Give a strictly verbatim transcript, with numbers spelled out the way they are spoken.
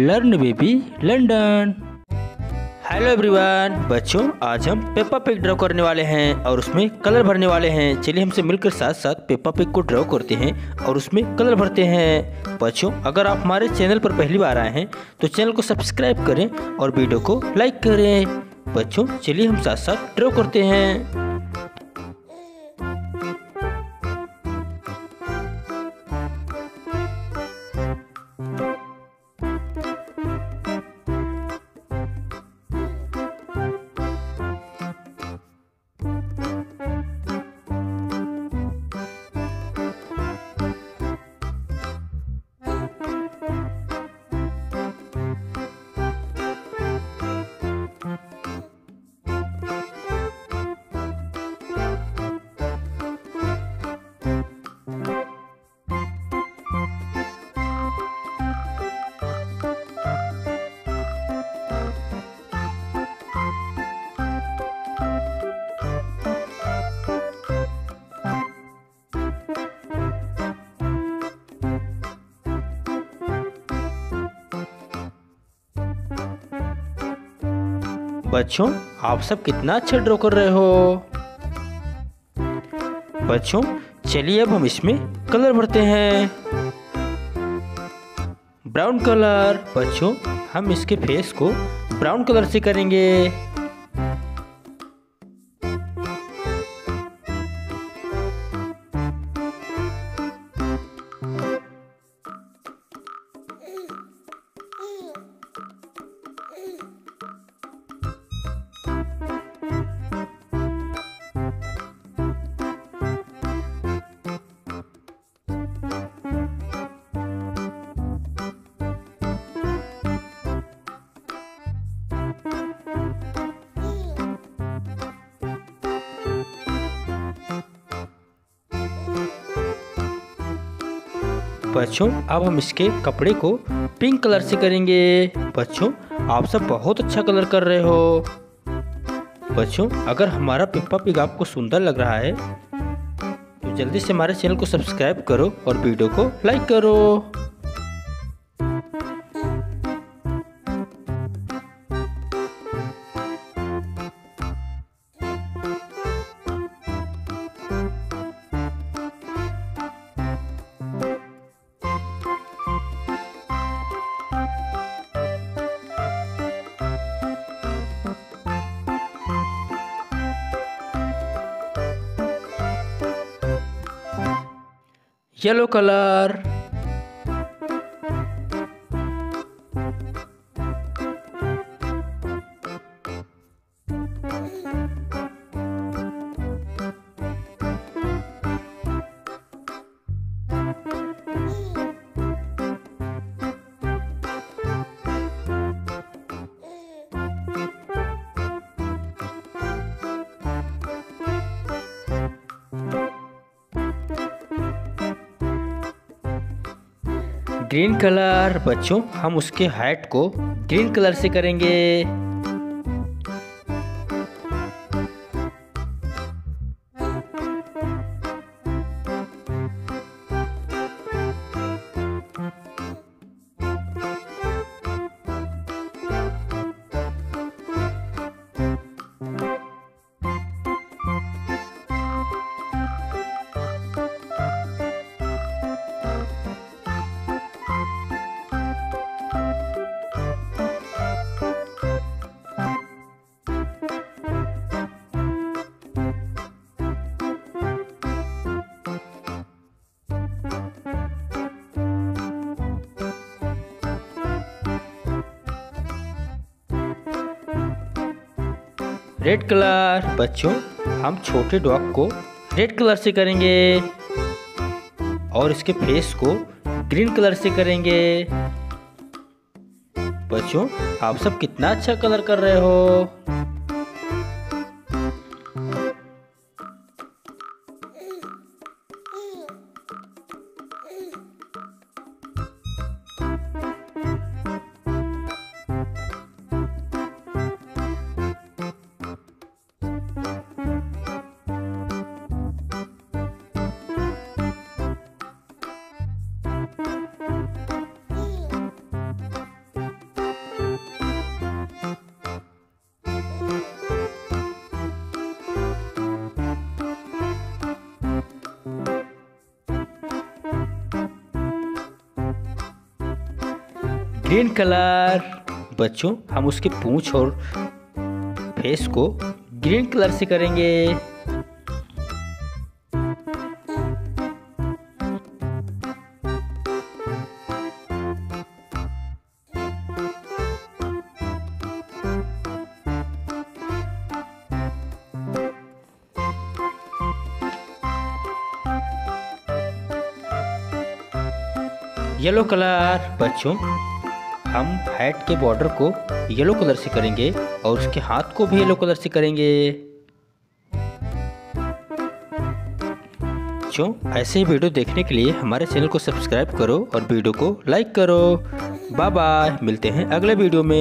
Learn baby London. Hello everyone, बच्चों आज हम पेप्पा पिग ड्रॉ करने वाले हैं और उसमें कलर भरने वाले हैं। चलिए हमसे मिलकर साथ साथ पेप्पा पिग को ड्रॉ करते हैं और उसमें कलर भरते हैं। बच्चों अगर आप हमारे चैनल पर पहली बार आए हैं तो चैनल को सब्सक्राइब करें और वीडियो को लाइक करें। बच्चों चलिए हम साथ साथ ड्रॉ करते हैं। बच्चों आप सब कितना अच्छा ड्रॉ कर रहे हो। बच्चों चलिए अब हम इसमें कलर भरते हैं। Brown colour. बच्चों हम इसके फेस को ब्राउन कलर से करेंगे। बच्चों अब हम इसके कपड़े को पिंक कलर से करेंगे। बच्चों आप सब बहुत अच्छा कलर कर रहे हो। बच्चों अगर हमारा पेप्पा पिग आपको सुंदर लग रहा है तो जल्दी से हमारे चैनल को सब्सक्राइब करो और वीडियो को लाइक करो। Yellow colour. Green colour. बच्चों हम उसके हैट को ग्रीन कलर से करेंगे। Red colour. बच्चों हम छोटे डॉग को रेड कलर से करेंगे और इसके फेस को ग्रीन कलर से करेंगे। बच्चों आप सब कितना अच्छा कलर कर रहे हो। Green colour. बच्चों हम उसके पूंछ और फेस को ग्रीन कलर से करेंगे। Yellow colour. बच्चों हम हेड के बॉर्डर को येलो कलर से करेंगे और उसके हाथ को भी येलो कलर से करेंगे। बच्चों ऐसे ही वीडियो देखने के लिए हमारे चैनल को सब्सक्राइब करो और वीडियो को लाइक करो। बाय बाय, मिलते हैं अगले वीडियो में।